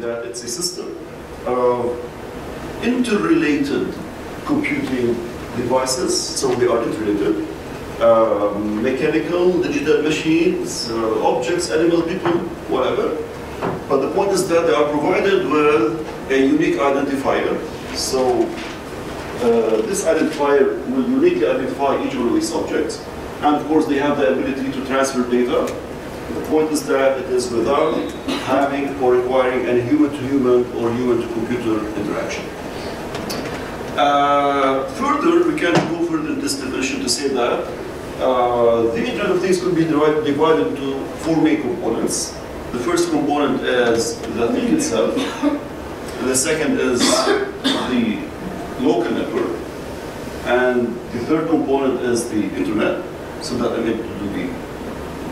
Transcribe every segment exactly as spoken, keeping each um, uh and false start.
That it's a system of interrelated computing devices, so they are interrelated, um, mechanical, digital machines, uh, objects, animals, people, whatever. But the point is that they are provided with a unique identifier. So uh, this identifier will uniquely identify each one of these objects. And of course they have the ability to transfer data. The point is that it is without having or requiring any human-to-human or human-to-computer interaction. Uh, further, we can go further in this definition to say that uh, the Internet of Things could be divided into four main components. The first component is the thing itself. The second is the local network. And the third component is the Internet, so that I'm able to do the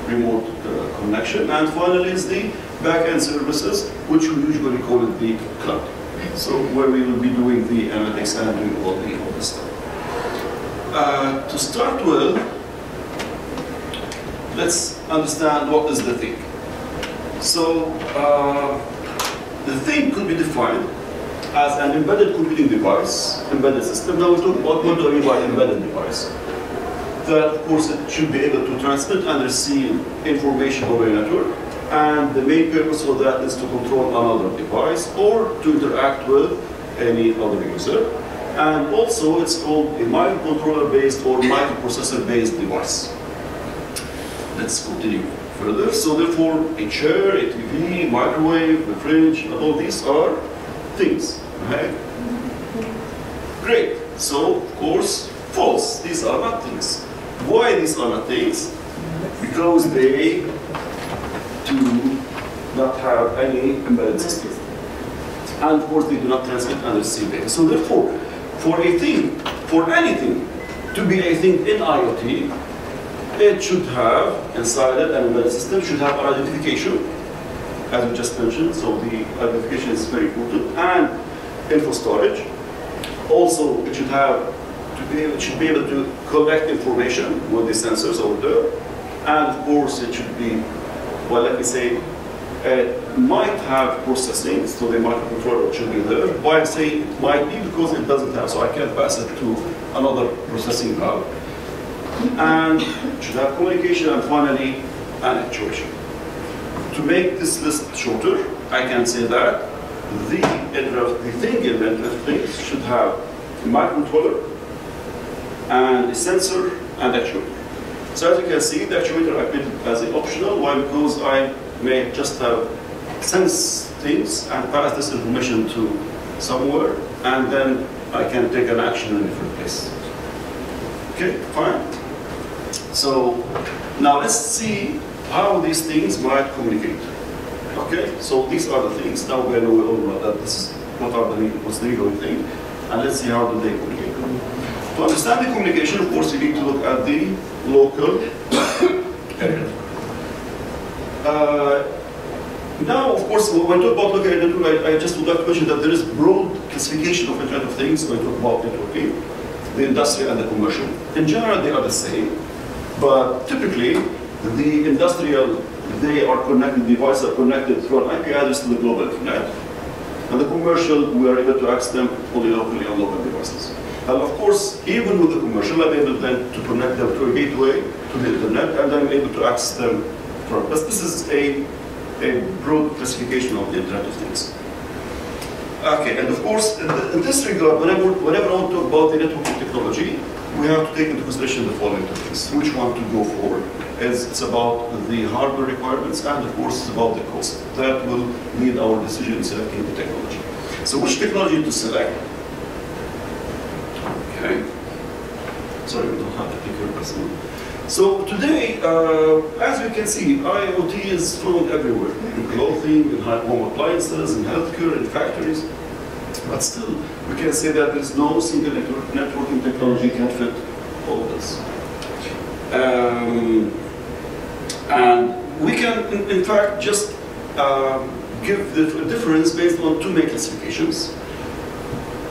remote uh, connection, and finally is the back-end services, which we usually call it the cloud. So where we will be doing the analytics and doing all the all this stuff. Uh, to start with, let's understand what is the thing. So uh, the thing could be defined as an embedded computing device, embedded system. Now we talk about what do I mean by embedded device. That, of course, it should be able to transmit and receive information over a network, and the main purpose for that is to control another device or to interact with any other user. And also, it's called a microcontroller-based or microprocessor-based device. Let's continue further. So, therefore, a chair, a T V, microwave, a fridge, all these are things. Okay? Great. So, of course, false. These are not things. Why these are not things? Because they do not have any embedded system. And of course they do not transmit and receive data. So therefore, for a thing, for anything to be a thing in IoT, it should have inside it an embedded system, should have an identification, as we just mentioned, so the identification is very important, and info storage. Also it should have It should be able to collect information with the sensors over there, and of course it should be, well, let me say, it might have processing, so the microcontroller should be there. Why I say it might be, because it doesn't have, so I can't pass it to another processing hub. And it should have communication, and finally, an actuation. To make this list shorter, I can say that the, the thing in the Internet of Things should have a microcontroller, and a sensor, and actuator. So as you can see, the actuator I built as an optional, why? Because I may just have sense things and pass this information to somewhere, and then I can take an action in a different place. Okay, fine. So now let's see how these things might communicate. Okay, so these are the things. Now we know all about that. This is what are the what's the real thing, and let's see how do they communicate. To understand the communication, of course, you need to look at the local area. Uh, now, of course, when I talk about local area network, I, I just would like to mention that there is broad classification of Internet of Things when I talk about networking, the industrial and the commercial. In general, they are the same, but typically, the industrial, they are connected, devices are connected through an I P address to the global internet, and the commercial, we are able to access them only locally on local devices. And of course, even with the commercial, I'm able then to connect them to a gateway to the internet, and I'm able to access them from. But this is a, a broad classification of the Internet of Things. Okay, and of course, in, the, in this regard, whenever, whenever I want to talk about the networking technology, we have to take into consideration the following two things. Which one to go forward? As it's about the hardware requirements, and of course, it's about the cost. That will lead our decision in selecting the technology. So, which technology to select? Okay. Sorry, we don't have the particular person. So today, uh, as we can see, IoT is fluent everywhere, in clothing, in home appliances, in healthcare, in factories. But still, we can say that there's no single networking technology can fit all this. Um, and we can, in, in fact, just uh, give the difference based on two main classifications.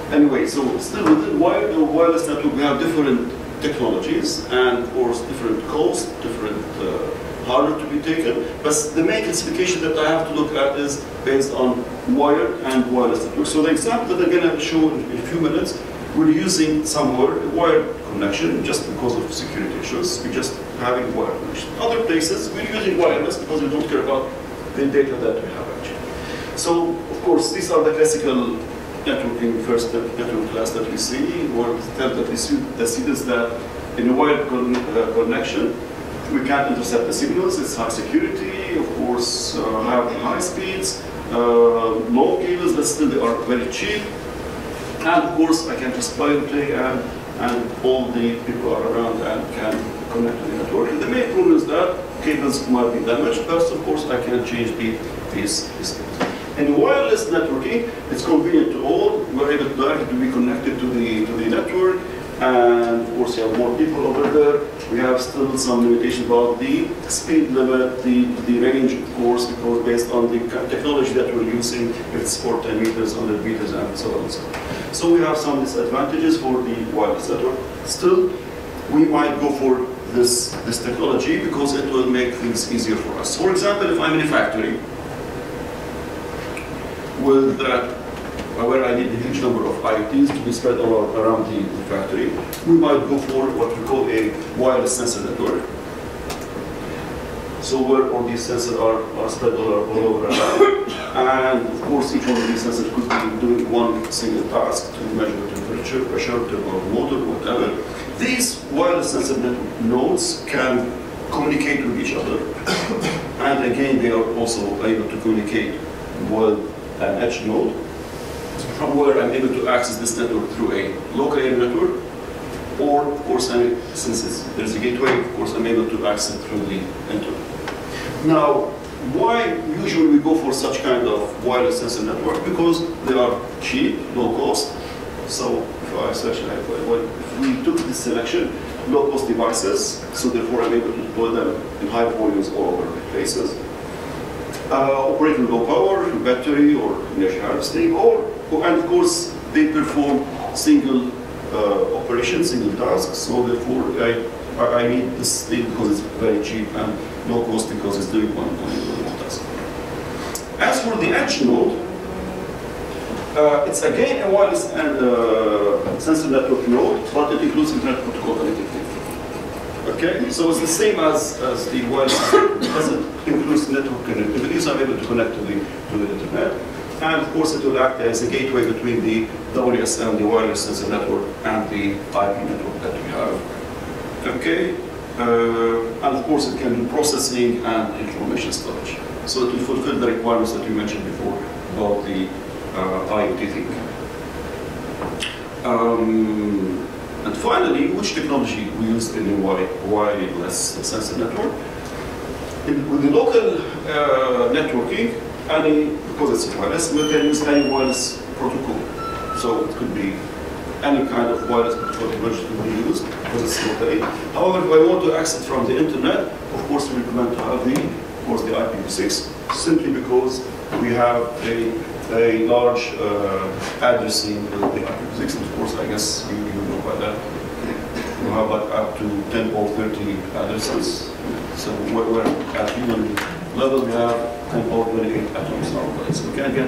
Anyway, so still within wired or wireless network, we have different technologies and or different costs, different uh, hardware to be taken. But the main classification that I have to look at is based on wired and wireless network. So the example that I'm going to show in a few minutes, we're using somewhere a wired connection just because of security issues. We're just having wired connection. Other places, we're using wireless because we don't care about the data that we have actually. So, of course, these are the classical networking first step, network class that we see, or step that we see, the signals that in a wired con uh, connection, we can't intercept the signals. It's high security, of course, uh, have high speeds, uh, low cables, but still they are very cheap. And of course, I can just plug and play, and, and all the people are around and can connect to the network. And the main problem is that cables might be damaged, but of course, I can change the, these signals. In wireless networking, it's convenient to all. We're able directly to be connected to the to the network, and of course, you have more people over there. We have still some limitation about the speed limit, the the range, of course, because based on the technology that we're using, if it's for ten meters, one hundred meters, and so on and so on. So we have some disadvantages for the wireless network. Still, we might go for this this technology because it will make things easier for us. For example, if I'm in a factory, with that, where I need a huge number of I O Ts to be spread all around the, the factory, we might go for what we call a wireless sensor network. So where all these sensors are, are spread all, all over around. And of course, each one of these sensors could be doing one single task to measure temperature, pressure, or motor, whatever. These wireless sensor network nodes can communicate with each other. And again, they are also able to communicate with an edge node, from where I'm able to access this network through a local area network, or of course, I, since there's a gateway, of course, I'm able to access it through the internet. Now, why usually we go for such kind of wireless sensor network? Because they are cheap, low cost. So if I selection, if we took this selection, low cost devices, so therefore I'm able to deploy them in high volumes all over the places. Uh, operate in low power, battery, or energy harvesting, or, and of course, they perform single uh, operations, single tasks, so therefore, I, I need this thing because it's very cheap and low cost because it's doing one, one, one task. As for the edge node, uh, it's again a wireless and uh, sensor network node, but it includes internet protocol connectivity. Okay, so it's the same as, as the wireless because it includes network connectivity, so I'm able to connect to the, to the internet. And of course, it will act as a gateway between the W S N, the wireless sensor network, and the I P network that we have. Okay, uh, and of course, it can do processing and information storage. So it will fulfill the requirements that we mentioned before about the uh, IoT thing. Um, And finally, which technology we use in the wireless sensor network? In, with the local uh, networking, any, because it's wireless, we can use any wireless protocol. So it could be any kind of wireless protocol technology that we use, because it's locally. However, if I want to access from the internet, of course, we recommend to have the, of course, the I P v six, simply because we have a a large uh, addressing with the I P v six, and of course, I guess you, you know about that. You have like up to ten or thirty addresses. So we're, we're at human level, we have ten or twenty-eight atoms nowadays. We can get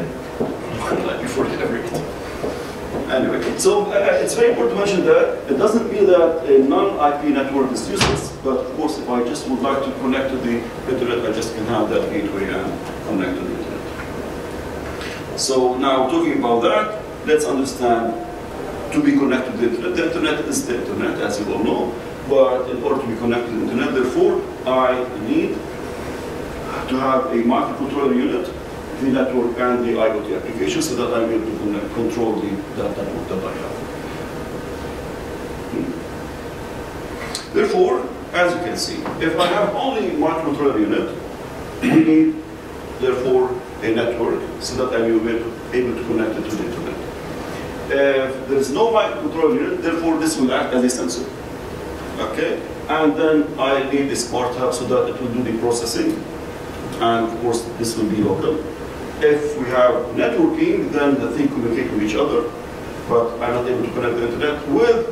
I P v forty every anyway, so uh, it's very important to mention that it doesn't mean that a non I P network is useless, but of course, if I just would like to connect to the internet, I just can have that gateway and connect to the internet. So now, talking about that, let's understand to be connected to the internet. The internet is the internet, as you all know, but in order to be connected to the internet, therefore, I need to have a microcontroller unit, the network, and the IoT application, so that I'm able to connect, control the, that network that I have. Therefore, as you can see, if I have only one controller unit, we need, therefore, a network so that I will be able to connect it to the internet. If there is no microcontroller unit, therefore this will act as a sensor. Okay? And then I need a smart hub so that it will do the processing. And of course, this will be local. If we have networking, then the thing communicate with each other. But I'm not able to connect the internet. With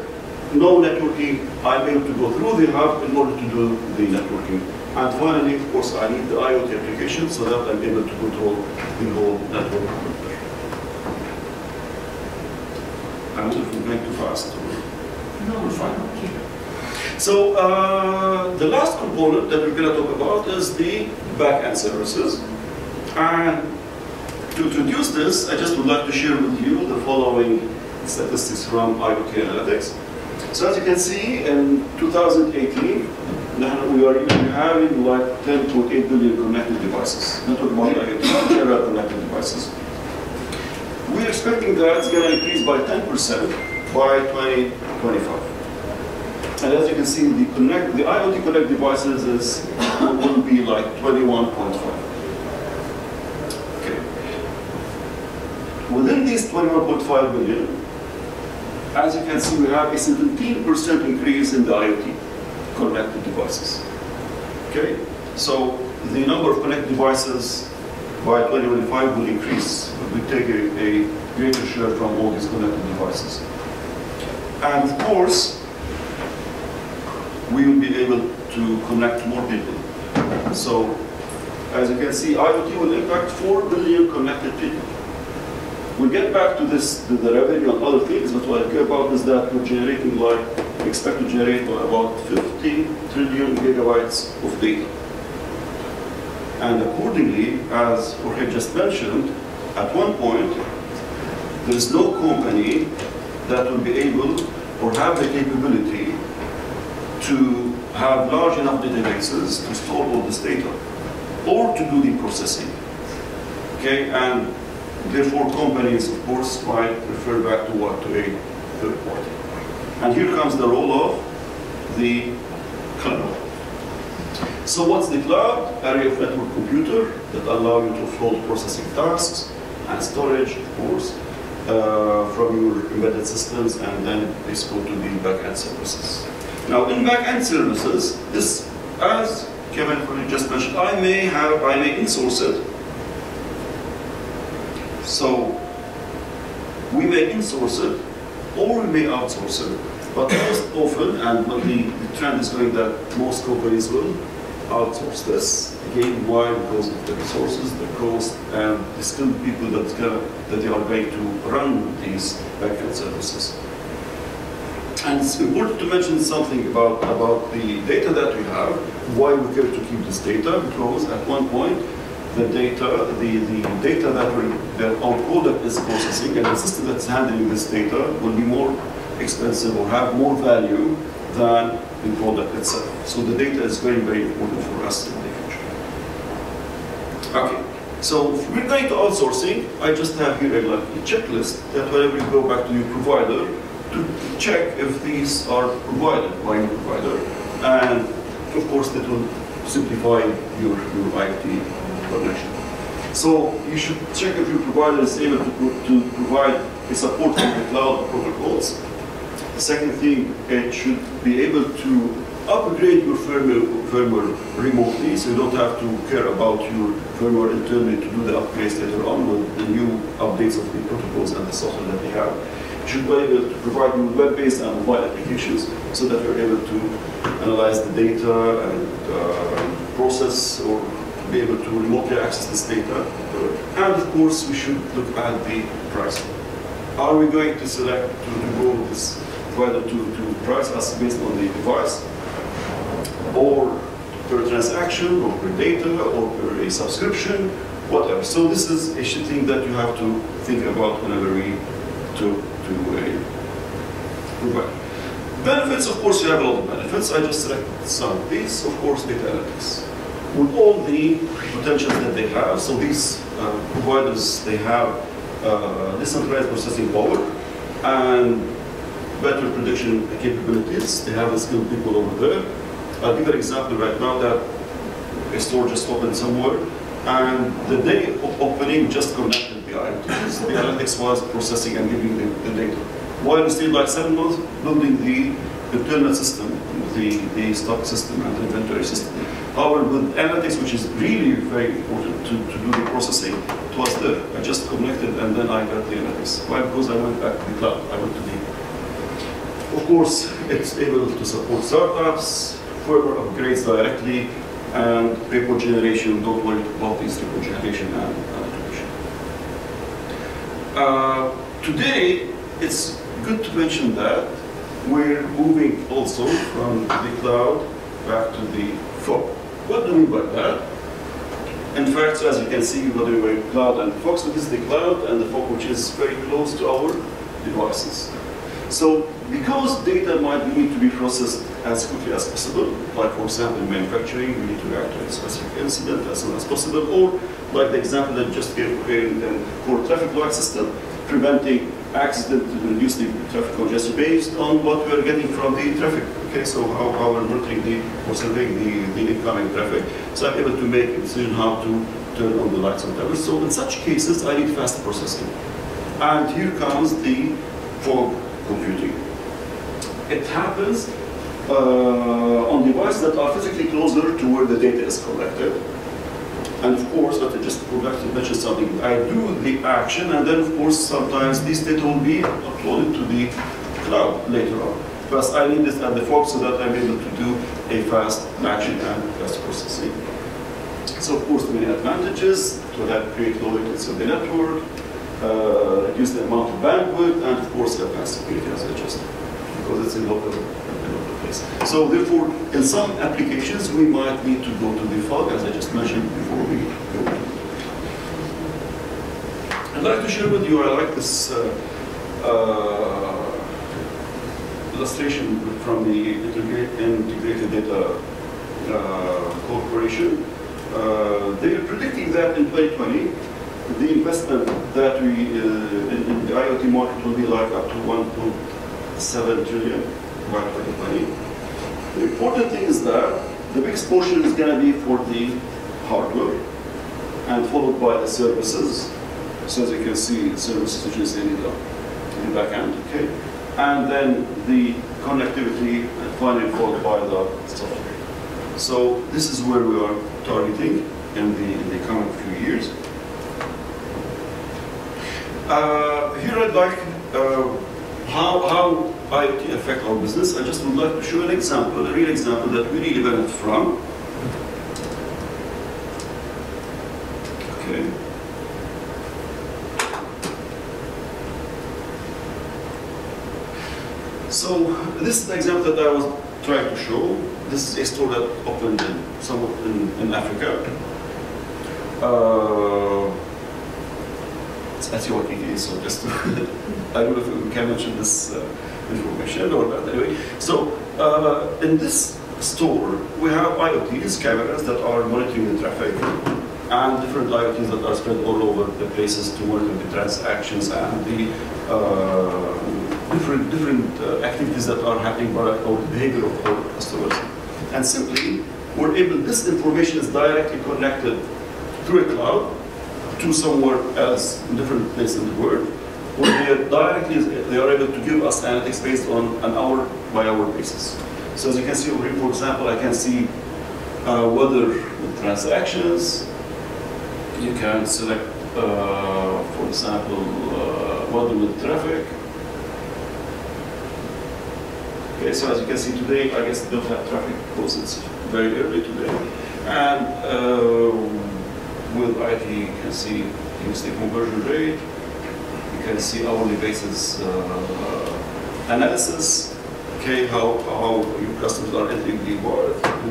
no networking, I'm able to go through the hub in order to do the networking. And finally, of course, I need the IoT application so that I'm able to control the whole network. I wonder if we make too fast. No, we're fine. Okay. So uh, the last component that we're going to talk about is the back-end services. And to introduce this, I just would like to share with you the following statistics from IoT Analytics. So as you can see, in two thousand eighteen, we are even having like ten point eight billion connected devices. Not about ten tera connected devices. We're expecting that it's going to increase by ten percent by twenty twenty-five. And as you can see, the connect, the IoT Connect devices is, will be like twenty-one point five. Within these twenty-one point five billion, as you can see, we have a seventeen percent increase in the IoT connected devices. Okay, so the number of connected devices by twenty twenty-five will increase. We take a, a greater share from all these connected devices, and of course, we will be able to connect more people. So, as you can see, IoT will impact four billion connected people. We'll get back to this, the, the revenue and other things, but what I care about is that we're generating like, we expect to generate about fifty trillion gigabytes of data. And accordingly, as Jorge just mentioned, at one point, there is no company that will be able or have the capability to have large enough databases to store all this data or to do the processing. Okay, and therefore, companies, of course, might refer back to what? To a third party. And here comes the role of the cloud. So what's the cloud? Area of network computer that allow you to flow processing tasks and storage, of course, uh, from your embedded systems, and then it's go to the back-end services. Now, in back-end services, this, as Kevin just mentioned, I may have, I may insource it. So we may insource it, or we may outsource it. But most often, and the, the trend is going that most companies will outsource this. Again, why? Because of the resources, the cost, and the skilled people that, that they are going to run these backend services. And it's important to mention something about, about the data that we have, why we care to keep this data, because at one point, the data, the, the data that, we, that our product is processing and the system that's handling this data will be more expensive or have more value than the product itself. So the data is very, very important for us in the future. Okay, so if we're going to outsourcing, I just have here a, like, a checklist that whenever you go back to your provider to check if these are provided by your provider. And of course, that will simplify your, your I T connection. So you should check if your provider is able to, pro to provide a support for the cloud protocols. The second thing, it should be able to upgrade your firmware, firmware remotely, so you don't have to care about your firmware internally to do the upgrades later on with the new updates of the protocols and the software that they have. You should be able to provide you web-based and mobile applications so that you're able to analyze the data and uh, process or be able to remotely access this data. And of course, we should look at the price. Are we going to select to go this provider to, to price us based on the device, or per transaction, or per data, or per a subscription, whatever? So this is a thing that you have to think about whenever we to to a provider. Benefits, of course, you have a lot of benefits. I just selected some of these. Of course, data analytics, with all the potentials that they have. So these uh, providers, they have uh, decentralized processing power, and better prediction capabilities. They have skilled people over there. I think they're exactly right now that a store just opened somewhere, and the day of opening just connected the I O T. The analytics was processing and giving the, the data. While we still like seven months building the internal system, the, the stock system and the inventory system. However, with analytics, which is really very important to, to do the processing, it was there. I just connected and then I got the analytics. Why? Because I went back to the cloud. I went to the... Of course, it's able to support startups, further upgrades directly, and report generation. Don't worry about this report generation and automation. Uh, today, it's good to mention that we're moving also from the cloud back to the fog. What do we mean by that? In fact, so as you can see, whether we're cloud and fog, so this is the cloud and the fog, which is very close to our devices. So because data might need to be processed as quickly as possible, like for example in manufacturing, we need to react to a specific incident as soon as possible, or like the example that just gave for traffic light system, preventing accident to reduce the traffic congestion based on what we are getting from the traffic. Okay, so how, how we're monitoring the or surveying the, the incoming traffic. So I'm able to make a decision how to turn on the lights on whatever. So in such cases, I need fast processing. And here comes the fog computing. It happens uh, on devices that are physically closer to where the data is collected. And of course, let me just go back to mention something. I do the action, and then of course, sometimes this data will be uploaded to the cloud later on. Plus, I need this at the fog so that I'm able to do a fast action and fast processing. So of course, many advantages to that create low latency of the network, uh, reduce the amount of bandwidth, and of course, advanced security as I just because it's in local. So therefore, in some applications, we might need to go to the fog, as I just mentioned before we go. I'd like to share with you, I like this uh, uh, illustration from the Integrated Data uh, Corporation. Uh, they are predicting that in twenty twenty, the investment that we uh, in, in the IoT market will be like up to one point seven trillion. The important thing is that the biggest portion is going to be for the hardware and followed by the services. So as you can see, services which is in the, in the back end, okay? And then the connectivity and finally followed by the software. So this is where we are targeting in the, in the coming few years. Uh, here I'd like uh, how, how IoT affect our business. I just would like to show an example, a real example that we really benefit from. Okay. So this is the example that I was trying to show. This is a store that opened in, somewhat in, in Africa. Uh, That's your idea, so just to I don't know if we can mention this uh, information or not. Anyway, so uh, in this store, we have IoTs, cameras that are monitoring the traffic, and different IoTs that are spread all over the places to monitor the transactions and the uh, different different uh, activities that are happening by our behavior of our customers. And simply, we're able. This information is directly connected through a cloud to somewhere else, in different place in the world, where they are directly they are able to give us analytics based on an hour by hour basis. So as you can see over here, for example, I can see uh, weather transactions. You can select, uh, for example, uh, weather with traffic. Okay, so as you can see today, I guess they don't have traffic because it's very early today, and. Uh, With I T, you can see use the conversion rate. You can see hourly basis uh, analysis. Okay, how how your customers are entering the bar,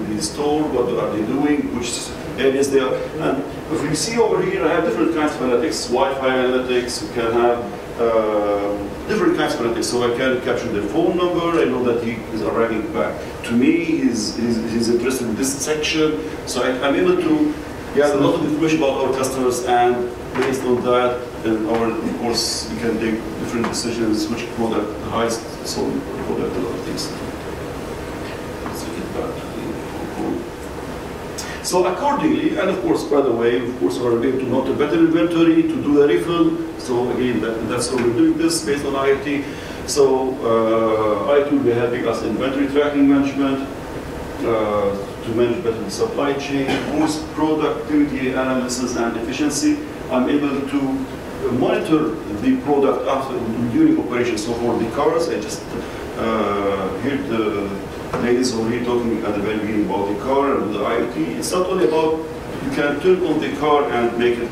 the store, what are they doing, which areas they are. And if you see over here, I have different kinds of analytics, Wi-Fi analytics. You can have uh, different kinds of analytics. So I can capture the phone number. I know that he is arriving back to me. He's he's, he's interested in this section. So I, I'm able to. Yeah, there's a lot of information about our customers, and based on that, in our course, we can take different decisions which product, the highest sold product, a lot of things. So accordingly, and of course, by the way, of course, we're able to mount a better inventory, to do a refill. So again, that, that's how we're doing this based on I I T. So uh, I T will be helping us inventory tracking management, uh, to manage better the supply chain, boost productivity analysis and efficiency. I'm able to monitor the product after during operation. So for the cars, I just uh, heard the ladies already talking at the very beginning about the car and the I O T. It's not only about you can turn on the car and make it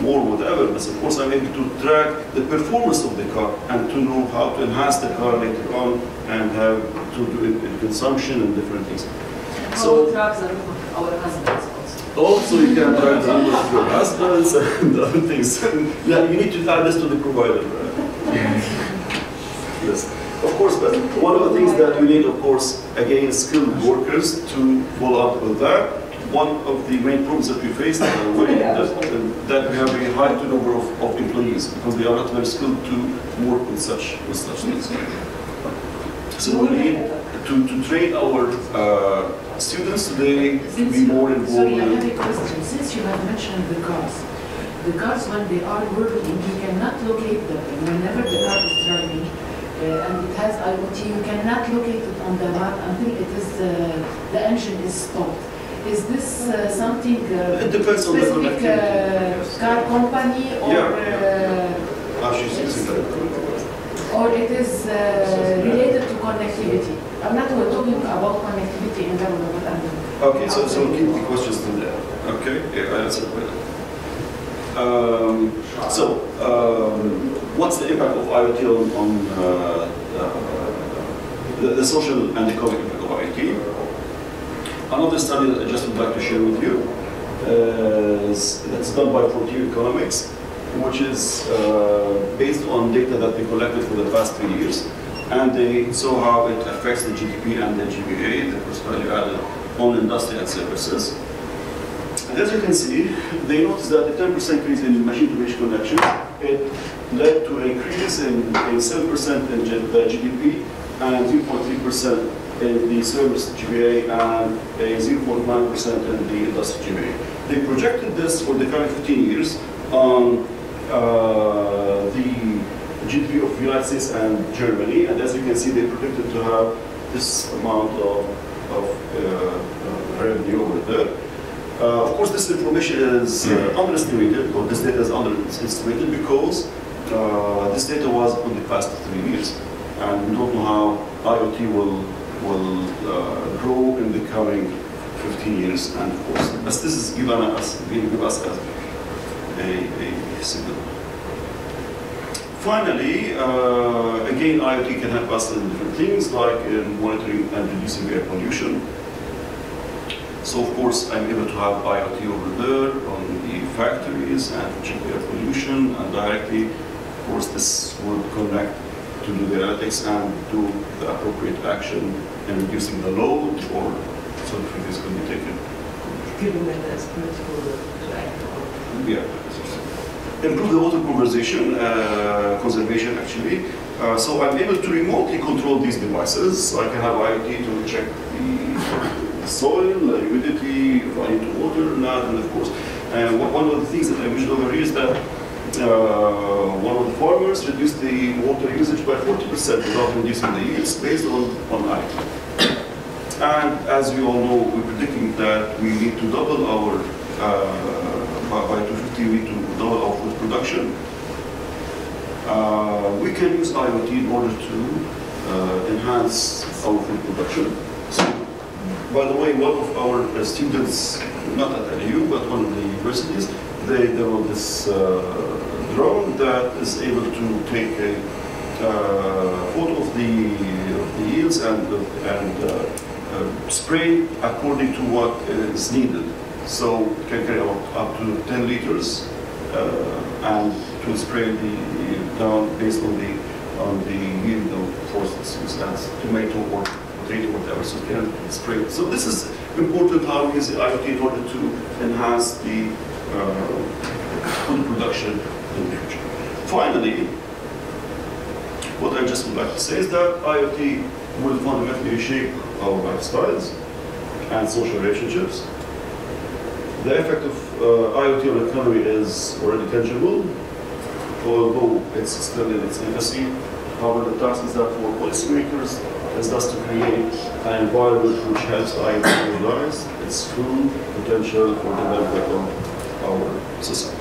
more whatever, but of course I'm able to track the performance of the car and to know how to enhance the car later on and have to do it in consumption and different things. How so, we track the roof of our husbands also. Also you can track the roof of your husbands and other things. Yeah, you need to add this to the provider. Yes. Of course, but one of the things that we need, of course, again, skilled workers to follow up with that. One of the main problems that we face that, uh, that we have a high turnover of, of employees because they are not very skilled to work with such with such things. So we need to, to train our uh, students today to be more involved. Sorry, I have a question. Since you have mentioned the cars, the cars when they are working, you cannot locate them. Whenever the car is driving uh, and it has I O T, you cannot locate it on the map until it is uh, the engine is stopped. Is this uh, something uh, it depends on specific the uh, yes. car company or yeah, yeah. Uh, ah, she's using that. Or it is uh, related to connectivity? I'm not talking about connectivity in general, but I'm okay, so, so keep the questions to there. Okay, yeah, I answered well. Um, so, um, what's the impact of I O T on, on uh, uh, the, the social and economic impact of I O T? Another study that I just would like to share with you uh, is that's done by Frontier Economics, which is uh, based on data that they collected for the past three years, and they saw how it affects the G D P and the G V A, the gross value added on industry and services. And as you can see, they noticed that the ten percent increase in machine-to-machine connection it led to an increase in seven percent in, in the G D P and three point three percent. in the service G B A and a zero point nine percent in the industry G B A. They projected this for the current fifteen years on uh, the G D P of the United States and Germany, and as you can see, they predicted to have this amount of, of uh, revenue over there. Uh, of course, this information is uh, underestimated, or this data is underestimated because uh, this data was on the past three years, and we don't know how I O T will will uh, grow in the coming fifteen years, and of course, as this is given us, give us as a, a signal. Finally, uh, again, I O T can help us in different things, like in monitoring and reducing air pollution. So, of course, I'm able to have I O T over there on the factories and check air pollution, and directly, of course, this will connect to do the analytics and do the appropriate action in reducing the load, or so that this can be taken. Giving them the spirit to act on. Yeah. Improve the water conservation, uh, conservation actually. Uh, so I'm able to remotely control these devices. So I can have I O T to check the soil, the humidity, if I need to water, not, and of course. And one of the things that I mentioned over here is that Uh, one of the farmers reduced the water usage by forty percent without reducing the yields based on, on I T. And as you all know, we're predicting that we need to double our, uh, by, by two fifty, we need to double our food production. Uh, we can use I O T in order to uh, enhance our food production. So, by the way, one of our students, not at L U, but one of the universities, they developed this uh, drone that is able to take a uh, photo of the, of the yields and, and uh, uh, spray according to what is needed. So it can carry out up to ten liters uh, and to spray the, the down based on the, on the yield of forces, instance, tomato or potato, whatever, so it can spray it. So this is important how we use the I O T in order to enhance the Uh, food production in the future. Finally, what I just would like to say is that IoT will fundamentally shape our lifestyles and social relationships. The effect of uh, IoT on the economy is already tangible, although it's still in its infancy. However, the task is that for policymakers is thus to create an environment which helps IoT realize its full potential for the benefit of our society.